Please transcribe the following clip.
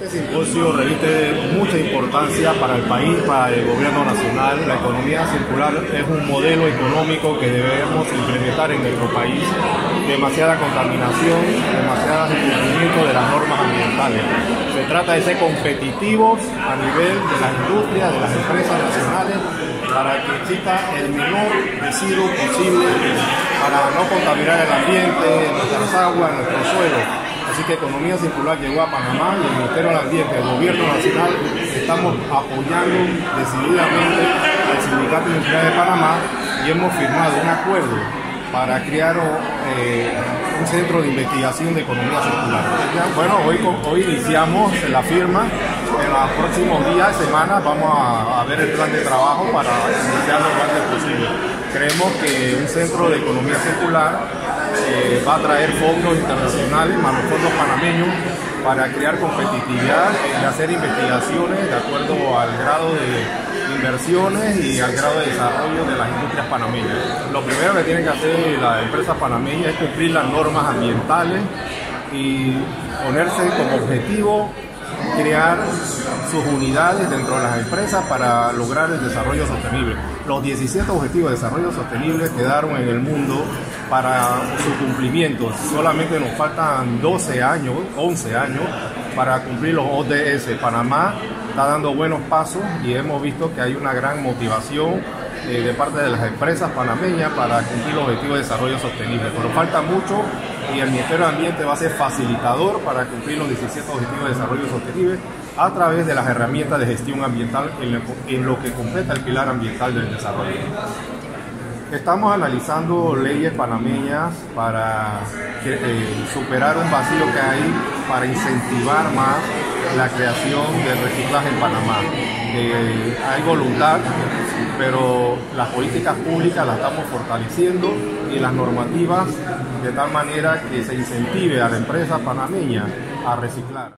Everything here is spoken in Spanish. Este simposio reviste mucha importancia para el país, para el gobierno nacional. La economía circular es un modelo económico que debemos implementar en nuestro país. Demasiada contaminación, demasiado incumplimiento de las normas ambientales. Se trata de ser competitivos a nivel de las industrias, de las empresas nacionales, para que exista el menor residuo posible, para no contaminar el ambiente, nuestras aguas, nuestro suelo. Así que Economía Circular llegó a Panamá y el Ministerio del Ambiente, el Gobierno Nacional, estamos apoyando decididamente al Sindicato Industrial de Panamá y hemos firmado un acuerdo para crear un centro de investigación de economía circular. Bueno, hoy iniciamos la firma. En los próximos días, semanas, vamos a ver el plan de trabajo para iniciar lo más posible. Creemos que un centro de economía circular va a traer fondos internacionales, más los fondos panameños, para crear competitividad y hacer investigaciones de acuerdo al grado de inversiones y al grado de desarrollo de las industrias panameñas. Lo primero que tienen que hacer las empresas panameñas es cumplir las normas ambientales y ponerse como objetivo crear sus unidades dentro de las empresas para lograr el desarrollo sostenible. Los 17 objetivos de desarrollo sostenible quedaron en el mundo para su cumplimiento. Solamente nos faltan 12 años, 11 años para cumplir los ODS. Panamá está dando buenos pasos y hemos visto que hay una gran motivación de parte de las empresas panameñas para cumplir los objetivos de desarrollo sostenible. Pero falta mucho y el Ministerio de Ambiente va a ser facilitador para cumplir los 17 objetivos de desarrollo sostenible a través de las herramientas de gestión ambiental en lo que completa el pilar ambiental del desarrollo. Estamos analizando leyes panameñas para superar un vacío que hay, para incentivar más la creación de reciclaje en Panamá. Hay voluntad, pero las políticas públicas las estamos fortaleciendo y las normativas de tal manera que se incentive a la empresa panameña a reciclar.